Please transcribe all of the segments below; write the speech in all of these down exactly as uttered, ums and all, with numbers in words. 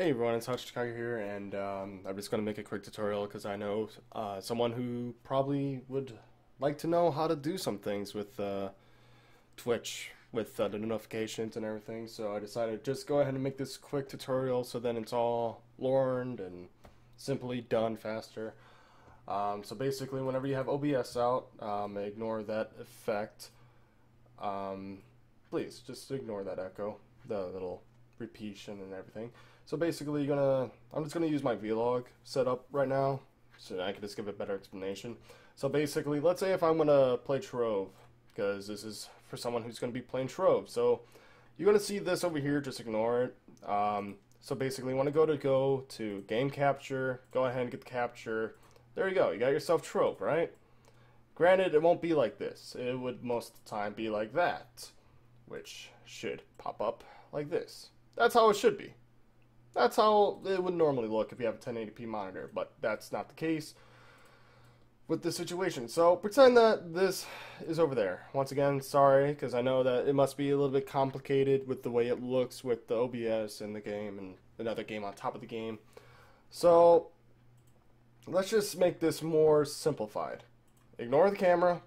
Hey everyone, it's HotShotChicago here, and um, I'm just going to make a quick tutorial because I know uh, someone who probably would like to know how to do some things with uh, Twitch, with uh, the notifications and everything. So I decided to just go ahead and make this quick tutorial so then it's all learned and simply done faster. Um, so basically, whenever you have O B S out, um, ignore that effect. Um, please, just ignore that echo, the little repetition and everything. So basically, you're gonna, I'm just gonna use my vlog setup right now, so I can just give a better explanation. So basically, let's say if I'm gonna play Trove, because this is for someone who's gonna be playing Trove. So you're gonna see this over here. Just ignore it. Um, so basically, you want to go to go to game capture. Go ahead and get the capture. There you go. You got yourself Trove, right? Granted, it won't be like this. It would most of the time be like that, which should pop up like this. That's how it should be. That's how it would normally look if you have a ten eighty p monitor, but that's not the case with this situation. So pretend that this is over there. Once again, sorry, because I know that it must be a little bit complicated with the way it looks with the O B S and the game and another game on top of the game. So let's just make this more simplified. Ignore the camera,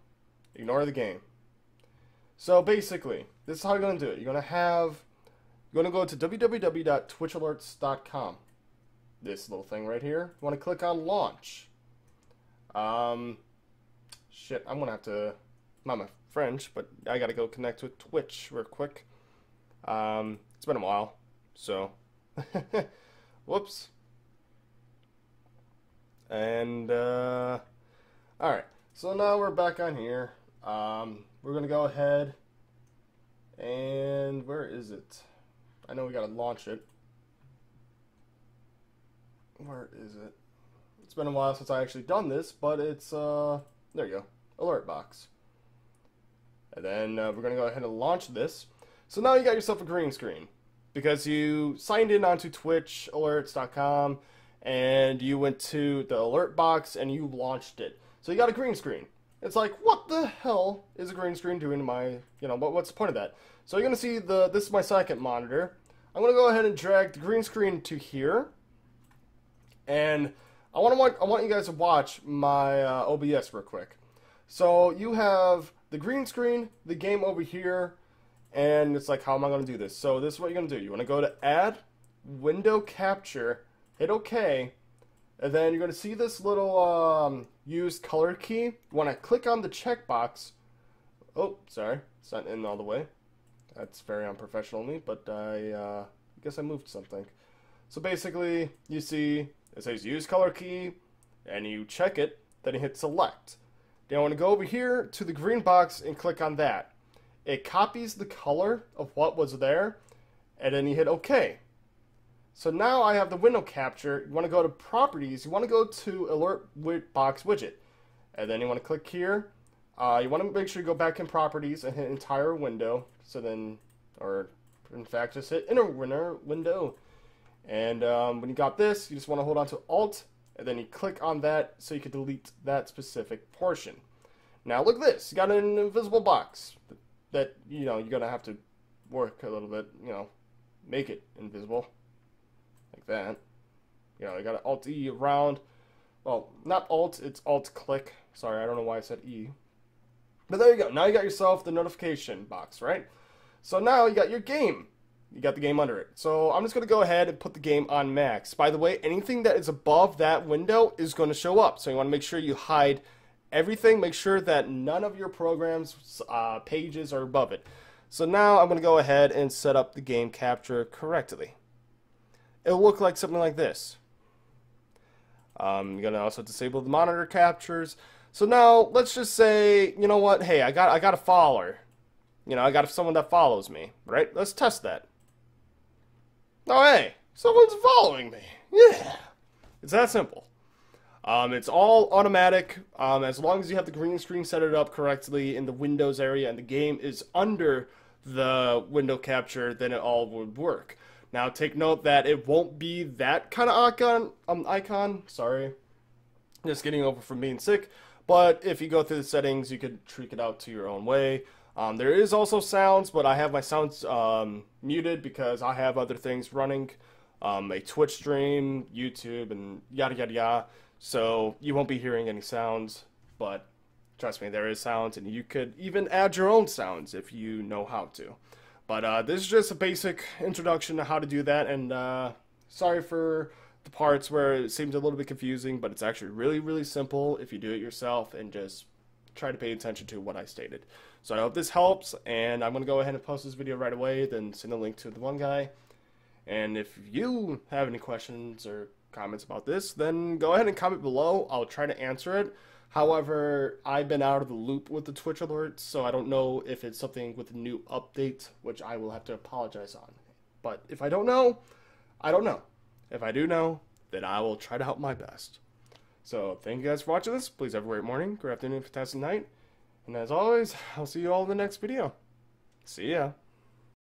ignore the game. So basically, this is how you're going to do it. You're going to have... You're going to go to w w w dot twitch alerts dot com. This little thing right here. You want to click on launch. Um, shit, I'm going to have to, not my French, but I got to go connect with Twitch real quick. Um, it's been a while, so. Whoops. And, uh, alright. So now we're back on here. Um, we're going to go ahead and, where is it? I know we gotta launch it. Where is it? It's been a while since I actually done this, but it's, uh, there you go, alert box. And then uh, we're gonna go ahead and launch this. So now you got yourself a green screen because you signed in onto twitch alerts dot com and you went to the alert box and you launched it. So you got a green screen. It's like, what the hell is a green screen doing to my, you know, what, what's the point of that? So you're going to see the, this is my second monitor. I'm going to go ahead and drag the green screen to here. And I want to want, I want you guys to watch my uh, O B S real quick. So you have the green screen, the game over here, and it's like, how am I going to do this? So this is what you're going to do. You want to go to add, window capture, hit okay. And then you're going to see this little um, use color key. When I click on the checkbox, oh, sorry, it's not in all the way. That's very unprofessional of me, but I uh, guess I moved something. So basically, you see it says use color key, and you check it, then you hit select. Then I want to go over here to the green box and click on that. It copies the color of what was there, and then you hit OK. So now I have the window capture. You want to go to properties. You want to go to alert box widget. And then you want to click here. Uh, you want to make sure you go back in properties and hit entire window. So then, or in fact, just hit inner window. And um, when you got this, you just want to hold on to alt. And then you click on that so you can delete that specific portion. Now look at this. You got an invisible box that, you know, you're going to have to work a little bit, you know, make it invisible. Like that. You know, I got an alt E around. Well, not alt, it's alt click. Sorry, I don't know why I said E. But there you go. Now you got yourself the notification box, right? So now you got your game. You got the game under it. So I'm just going to go ahead and put the game on max. By the way, anything that is above that window is going to show up. So you want to make sure you hide everything. Make sure that none of your programs, uh, pages are above it. So now I'm going to go ahead and set up the game capture correctly. It'll look like something like this. Um, you're going to also disable the monitor captures. So now, let's just say, you know what, hey, I got I got a follower. You know, I got someone that follows me, right? Let's test that. Oh, hey, someone's following me. Yeah. It's that simple. Um, it's all automatic. Um, as long as you have the green screen set it up correctly in the Windows area and the game is under the window capture, then it all would work. Now take note that it won't be that kind of icon, um, icon, sorry, just getting over from being sick, but if you go through the settings, you could tweak it out to your own way. Um, there is also sounds, but I have my sounds um, muted because I have other things running um, a Twitch stream, YouTube, and yada, yada, yada. So you won't be hearing any sounds, but trust me, there is sounds, and you could even add your own sounds if you know how to. But uh, this is just a basic introduction to how to do that, and uh, sorry for the parts where it seems a little bit confusing, but it's actually really, really simple if you do it yourself and just try to pay attention to what I stated. So I hope this helps, and I'm going to go ahead and post this video right away, then send a link to the one guy. And if you have any questions or comments about this, then go ahead and comment below. I'll try to answer it. However, I've been out of the loop with the Twitch alerts, so I don't know if it's something with a new update, which I will have to apologize on. But if I don't know, I don't know. If I do know, then I will try to help my best. So thank you guys for watching this. Please have a great morning, great afternoon, fantastic night. And as always, I'll see you all in the next video. See ya.